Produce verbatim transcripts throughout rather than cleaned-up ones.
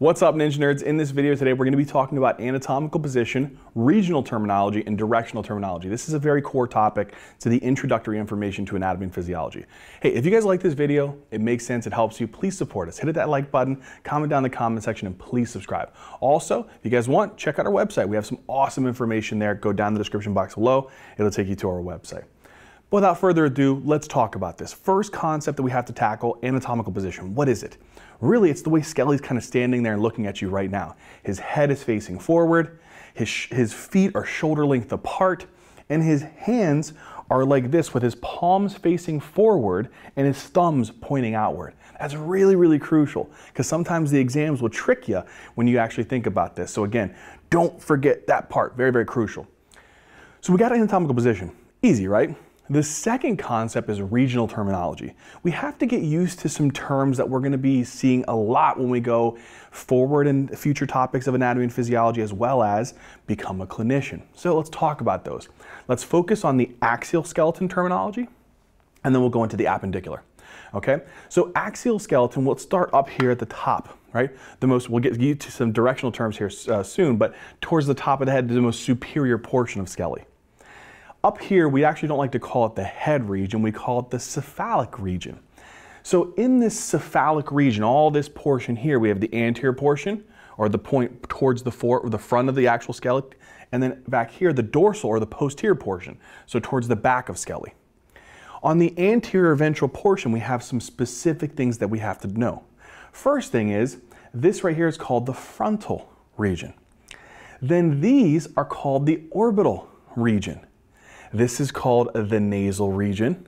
What's up, Ninja Nerds? In this video today, we're going to be talking about anatomical position, regional terminology, and directional terminology. This is a very core topic to the introductory information to anatomy and physiology. Hey, if you guys like this video, it makes sense, it helps you, please support us. Hit that like button, comment down in the comment section, and please subscribe. Also, if you guys want, check out our website. We have some awesome information there. Go down the description box below. It'll take you to our website. But without further ado, let's talk about this. First concept that we have to tackle, anatomical position. What is it? Really, it's the way Skelly's kind of standing there and looking at you right now. His head is facing forward, his, his feet are shoulder length apart, and his hands are like this with his palms facing forward and his thumbs pointing outward. That's really, really crucial because sometimes the exams will trick you when you actually think about this. So again, don't forget that part, very, very crucial. So we got anatomical position. Easy, right? The second concept is regional terminology. We have to get used to some terms that we're going to be seeing a lot when we go forward in future topics of anatomy and physiology, as well as become a clinician. So let's talk about those. Let's focus on the axial skeleton terminology, and then we'll go into the appendicular. Okay, so axial skeleton, we'll start up here at the top, right? The most, we'll get you to some directional terms here uh, soon, but towards the top of the head, the most superior portion of Skelly. Up here, we actually don't like to call it the head region, we call it the cephalic region. So in this cephalic region, all this portion here, we have the anterior portion, or the point towards the, for, or the front of the actual Skelly, and then back here, the dorsal or the posterior portion, so towards the back of Skelly. On the anterior ventral portion, we have some specific things that we have to know. First thing is, this right here is called the frontal region. Then these are called the orbital region. This is called the nasal region.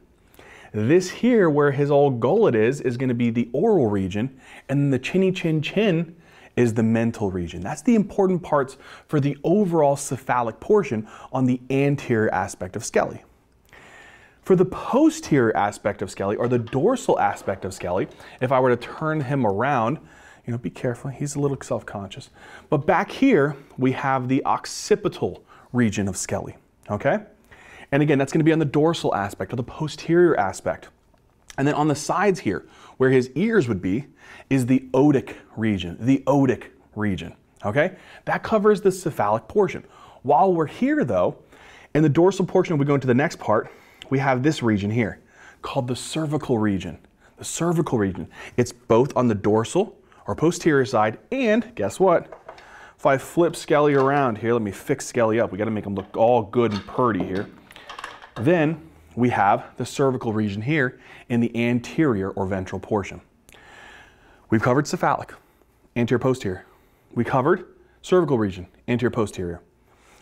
This here, where his old gullet is, is going to be the oral region, and the chinny chin chin is the mental region. That's the important parts for the overall cephalic portion on the anterior aspect of Skelly. For the posterior aspect of Skelly, or the dorsal aspect of Skelly, if I were to turn him around, you know, be careful, he's a little self-conscious. But back here, we have the occipital region of Skelly, okay? And again, that's going to be on the dorsal aspect or the posterior aspect. And then on the sides here, where his ears would be, is the otic region, the otic region, okay? That covers the cephalic portion. While we're here though, in the dorsal portion, we go into the next part, we have this region here called the cervical region, the cervical region. It's both on the dorsal or posterior side, and guess what? If I flip Skelly around here, let me fix Skelly up. We got to make him look all good and purty here. Then we have the cervical region here in the anterior or ventral portion. We've covered cephalic, anterior, posterior. We covered cervical region, anterior, posterior.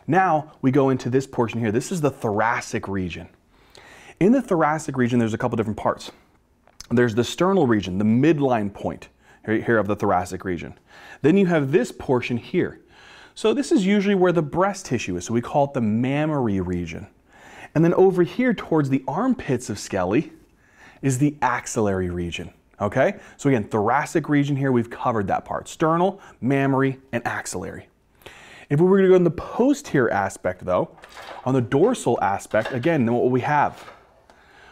Now we go into this portion here. This is the thoracic region. In the thoracic region, there's a couple different parts. There's the sternal region, the midline point right here of the thoracic region. Then you have this portion here. So this is usually where the breast tissue is, so we call it the mammary region. And then over here towards the armpits of Skelly is the axillary region, okay? So again, thoracic region here, we've covered that part. Sternal, mammary, and axillary. If we were gonna go in the posterior aspect though, on the dorsal aspect, again, then what would we have?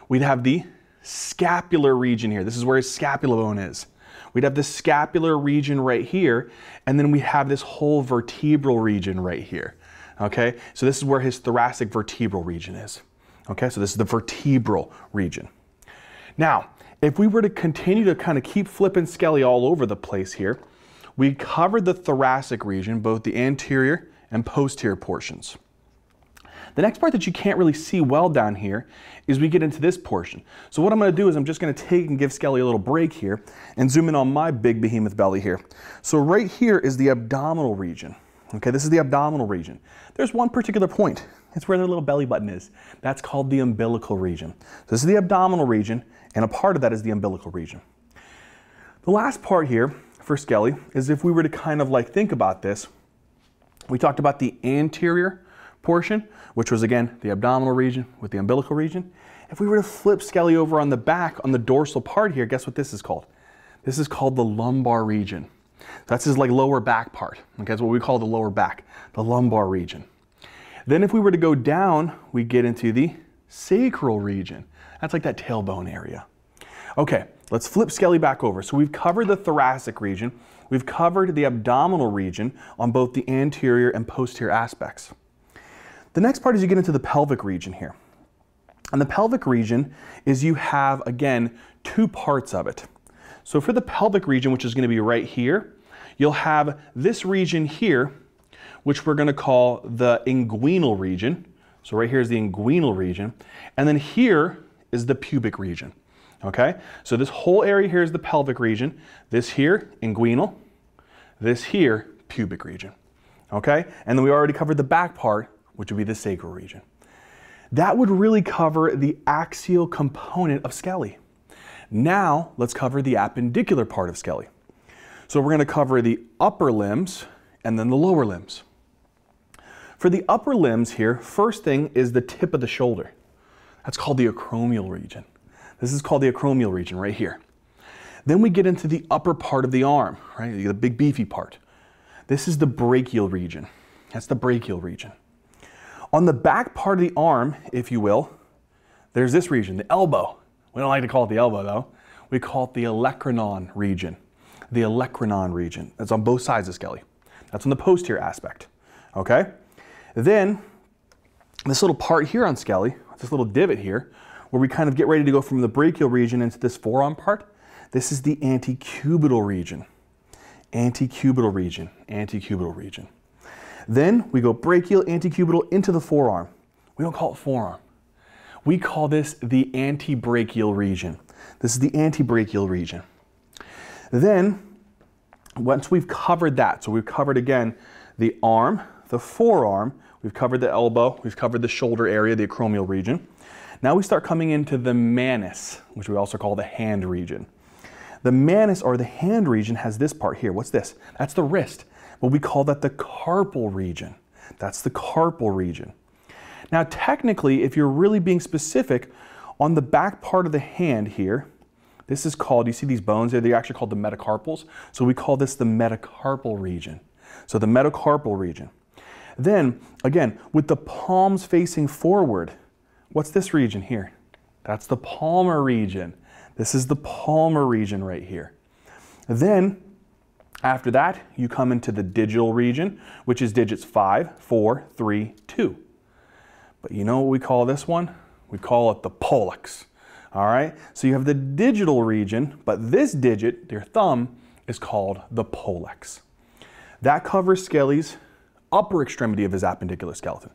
We'd have the scapular region here. This is where his scapula bone is. We'd have the scapular region right here, and then we have this whole vertebral region right here. Okay, so this is where his thoracic vertebral region is. Okay, so this is the vertebral region. Now, if we were to continue to kind of keep flipping Skelly all over the place here, we covered the thoracic region, both the anterior and posterior portions. The next part that you can't really see well down here is we get into this portion. So what I'm going to do is I'm just going to take and give Skelly a little break here and zoom in on my big behemoth belly here. So right here is the abdominal region. Okay, this is the abdominal region. There's one particular point. It's where their little belly button is. That's called the umbilical region. So this is the abdominal region, and a part of that is the umbilical region. The last part here for Skelly is if we were to kind of like think about this, we talked about the anterior portion, which was again the abdominal region with the umbilical region. If we were to flip Skelly over on the back on the dorsal part here, guess what this is called? This is called the lumbar region. That's his like lower back part. Okay, that's what we call the lower back, the lumbar region. Then if we were to go down, we get into the sacral region. That's like that tailbone area. Okay, let's flip Skelly back over. So we've covered the thoracic region. We've covered the abdominal region on both the anterior and posterior aspects. The next part is you get into the pelvic region here. And the pelvic region is you have, again, two parts of it. So for the pelvic region, which is going to be right here, you'll have this region here, which we're going to call the inguinal region. So right here is the inguinal region. And then here is the pubic region. Okay? So this whole area here is the pelvic region. This here, inguinal. This here, pubic region. Okay? And then we already covered the back part, which would be the sacral region. That would really cover the axial component of Skelly. Now, let's cover the appendicular part of Skelly. So we're going to cover the upper limbs and then the lower limbs. For the upper limbs here, first thing is the tip of the shoulder. That's called the acromial region. This is called the acromial region right here. Then we get into the upper part of the arm, right? The big beefy part. This is the brachial region. That's the brachial region. On the back part of the arm, if you will, there's this region, the elbow. We don't like to call it the elbow though. We call it the olecranon region. The olecranon region. That's on both sides of Skelly. That's on the posterior aspect. Okay? Then, this little part here on Skelly, this little divot here, where we kind of get ready to go from the brachial region into this forearm part, this is the antecubital region. Antecubital region. Antecubital region. Then we go brachial, antecubital into the forearm. We don't call it forearm. We call this the antebrachial region. This is the antebrachial region. Then, once we've covered that, so we've covered again the arm, the forearm, we've covered the elbow, we've covered the shoulder area, the acromial region. Now we start coming into the manus, which we also call the hand region. The manus or the hand region has this part here. What's this? That's the wrist. But we call that the carpal region. That's the carpal region. Now technically, if you're really being specific, on the back part of the hand here, this is called, you see these bones there, they're actually called the metacarpals. So we call this the metacarpal region. So the metacarpal region. Then, again, with the palms facing forward, what's this region here? That's the palmar region. This is the palmar region right here. Then, after that, you come into the digital region, which is digits five, four, three, two. But you know what we call this one? We call it the pollex. All right? So you have the digital region, but this digit, your thumb, is called the pollex. That covers Skelly's upper extremity of his appendicular skeleton.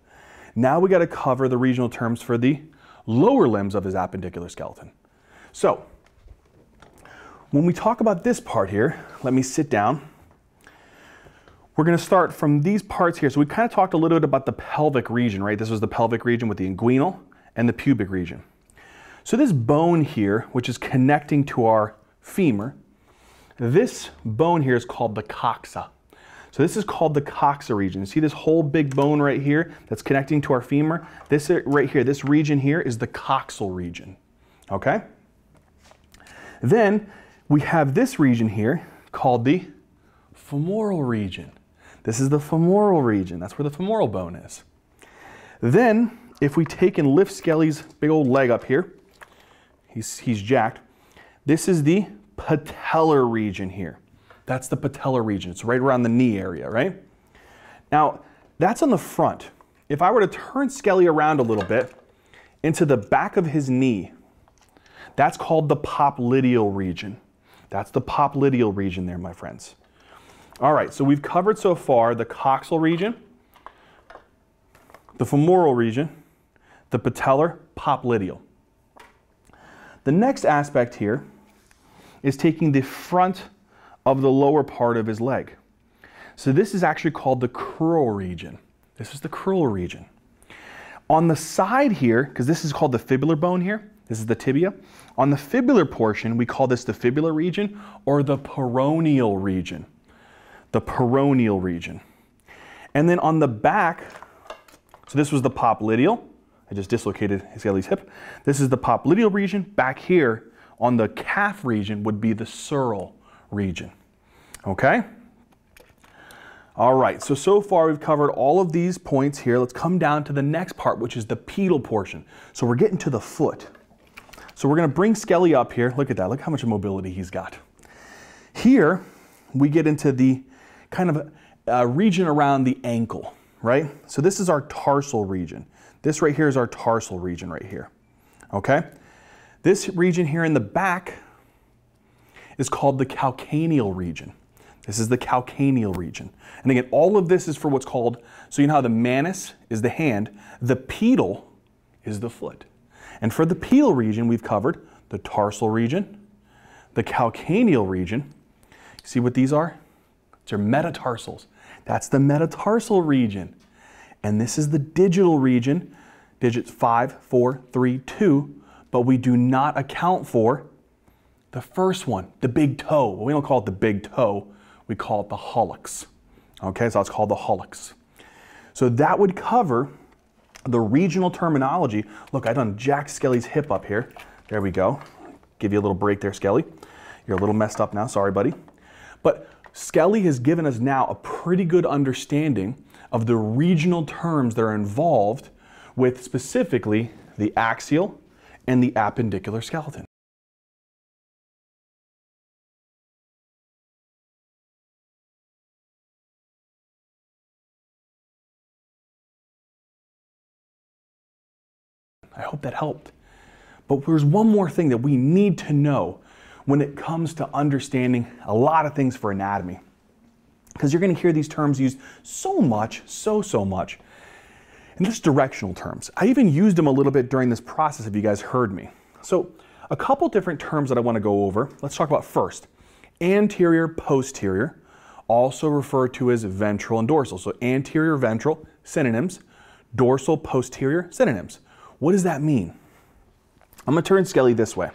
Now we got to cover the regional terms for the lower limbs of his appendicular skeleton. So, when we talk about this part here, let me sit down. We're going to start from these parts here. So we kind of talked a little bit about the pelvic region, right? This was the pelvic region with the inguinal and the pubic region. So this bone here, which is connecting to our femur, this bone here is called the coxa. So this is called the coxa region. See this whole big bone right here that's connecting to our femur? This right here, this region here is the coxal region, okay? Then we have this region here called the femoral region. This is the femoral region. That's where the femoral bone is. Then, if we take and lift Skelly's big old leg up here, he's, he's jacked, this is the patellar region here. That's the patellar region. It's right around the knee area, right? Now, that's on the front. If I were to turn Skelly around a little bit into the back of his knee, that's called the popliteal region. That's the popliteal region there, my friends. All right, so we've covered so far the coxal region, the femoral region, the patellar, popliteal. The next aspect here is taking the front of the lower part of his leg. So this is actually called the crural region. This is the crural region. On the side here, because this is called the fibular bone here, this is the tibia. On the fibular portion, we call this the fibular region or the peroneal region. The peroneal region. And then on the back, so this was the popliteal. I just dislocated Skelly's hip. This is the popliteal region. Back here on the calf region would be the sural region. Okay? All right, so so far we've covered all of these points here. Let's come down to the next part, which is the pedal portion. So we're getting to the foot. So we're going to bring Skelly up here. Look at that. Look how much mobility he's got. Here, we get into the kind of uh, region around the ankle, right? So this is our tarsal region. This right here is our tarsal region right here, okay? This region here in the back is called the calcaneal region. This is the calcaneal region. And again, all of this is for what's called, so you know how the manus is the hand, the pedal is the foot. And for the pedal region, we've covered the tarsal region, the calcaneal region. See what these are? These are metatarsals. That's the metatarsal region. And this is the digital region, digits five, four, three, two, but we do not account for the first one, the big toe. We don't call it the big toe, we call it the hullux. Okay, so it's called the hullux. So that would cover the regional terminology. Look, I done jacked Skelly's hip up here. There we go. Give you a little break there, Skelly. You're a little messed up now, sorry buddy. But Skelly has given us now a pretty good understanding of the regional terms that are involved with specifically the axial and the appendicular skeleton. I hope that helped. But there's one more thing that we need to know when it comes to understanding a lot of things for anatomy. Because you're going to hear these terms used so much, so, so much. And just directional terms. I even used them a little bit during this process if you guys heard me. So a couple different terms that I want to go over. Let's talk about first. Anterior, posterior, also referred to as ventral and dorsal. So anterior, ventral, synonyms. Dorsal, posterior, synonyms. What does that mean? I'm going to turn Skelly this way.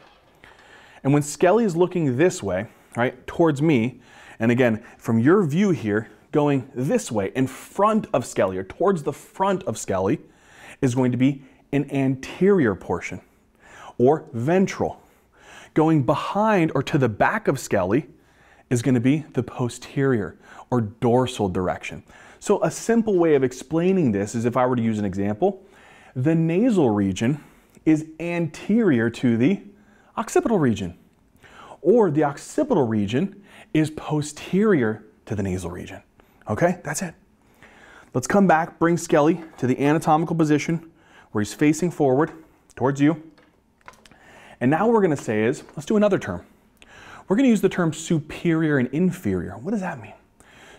And when Skelly is looking this way, right, towards me, and again, from your view here, going this way in front of Skelly or towards the front of Skelly is going to be an anterior portion or ventral. Going behind or to the back of Skelly is going to be the posterior or dorsal direction. So a simple way of explaining this is if I were to use an example, the nasal region is anterior to the occipital region, or the occipital region is posterior to the nasal region. Okay, that's it. Let's come back, bring Skelly to the anatomical position where he's facing forward towards you. And now what we're going to say is, let's do another term. We're going to use the term superior and inferior. What does that mean?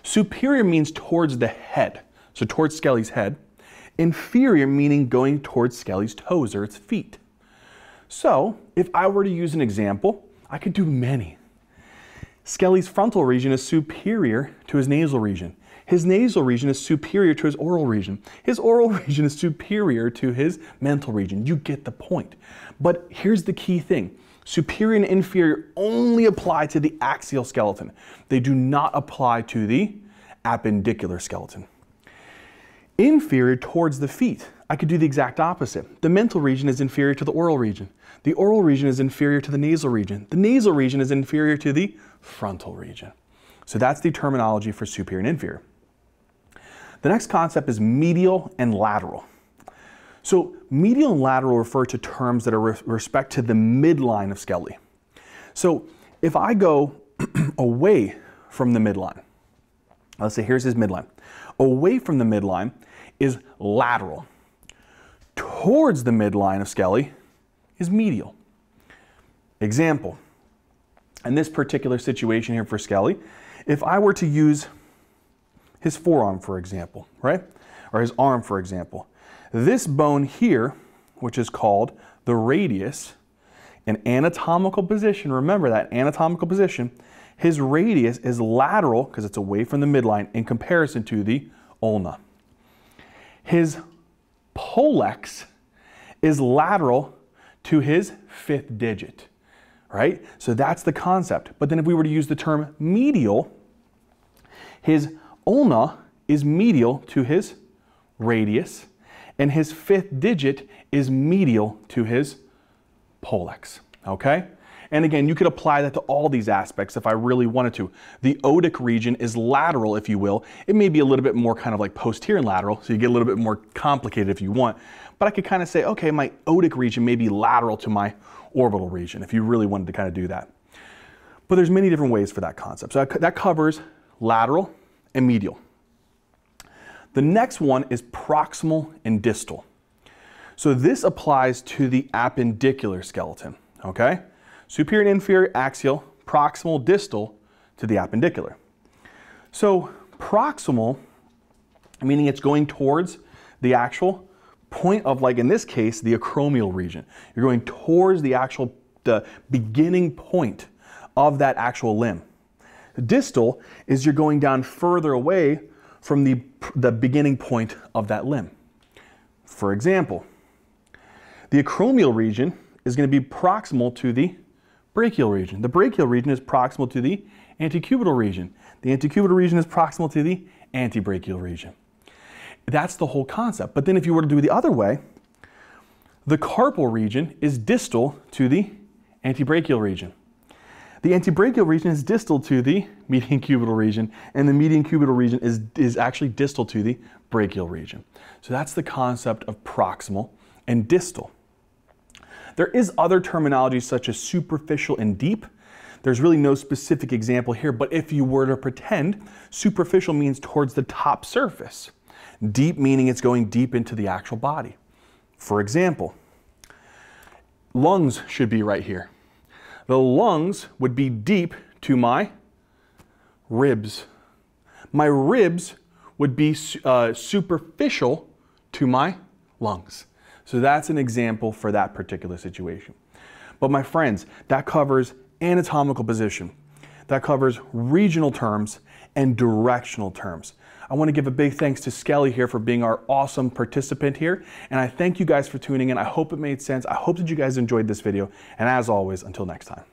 Superior means towards the head, so towards Skelly's head. Inferior meaning going towards Skelly's toes or its feet. So if I were to use an example, I could do many. Skelly's frontal region is superior to his nasal region. His nasal region is superior to his oral region. His oral region is superior to his mental region. You get the point. But here's the key thing. Superior and inferior only apply to the axial skeleton. They do not apply to the appendicular skeleton. Inferior towards the feet. I could do the exact opposite. The mental region is inferior to the oral region. The oral region is inferior to the nasal region. The nasal region is inferior to the frontal region. So that's the terminology for superior and inferior. The next concept is medial and lateral. So medial and lateral refer to terms that are with respect to the midline of Skelly. So if I go away from the midline, let's say here's his midline. Away from the midline is lateral. Towards the midline of Skelly is medial. Example, in this particular situation here for Skelly, if I were to use his forearm, for example, right? Or his arm, for example. This bone here, which is called the radius, an anatomical position, remember that, anatomical position, his radius is lateral, because it's away from the midline, in comparison to the ulna. His pollex is lateral to his fifth digit, right? So that's the concept. But then if we were to use the term medial, his ulna is medial to his radius, and his fifth digit is medial to his pollex, okay? And again, you could apply that to all these aspects if I really wanted to. The otic region is lateral, if you will. It may be a little bit more kind of like posterior and lateral, so you get a little bit more complicated if you want. but I could kind of say, okay, my otic region may be lateral to my orbital region, if you really wanted to kind of do that. But there's many different ways for that concept. So that covers lateral and medial. The next one is proximal and distal. So this applies to the appendicular skeleton, okay? Superior and inferior, axial, proximal, distal to the appendicular. So proximal, meaning it's going towards the actual point of, like in this case, the acromial region. You're going towards the actual, the beginning point of that actual limb. The distal is you're going down further away from the, the beginning point of that limb. For example, the acromial region is going to be proximal to the brachial region. The brachial region is proximal to the antecubital region. The antecubital region is proximal to the antebrachial region. That's the whole concept. But then if you were to do it the other way, the carpal region is distal to the antebrachial region. The antebrachial region is distal to the median cubital region, and the median cubital region is, is actually distal to the brachial region. So that's the concept of proximal and distal. There is other terminology such as superficial and deep. There's really no specific example here, but if you were to pretend, superficial means towards the top surface. Deep meaning it's going deep into the actual body. For example, lungs should be right here. The lungs would be deep to my ribs. My ribs would be uh, superficial to my lungs. So that's an example for that particular situation. But my friends, that covers anatomical position. That covers regional terms and directional terms. I want to give a big thanks to Skelly here for being our awesome participant here. And I thank you guys for tuning in. I hope it made sense. I hope that you guys enjoyed this video. And as always, until next time.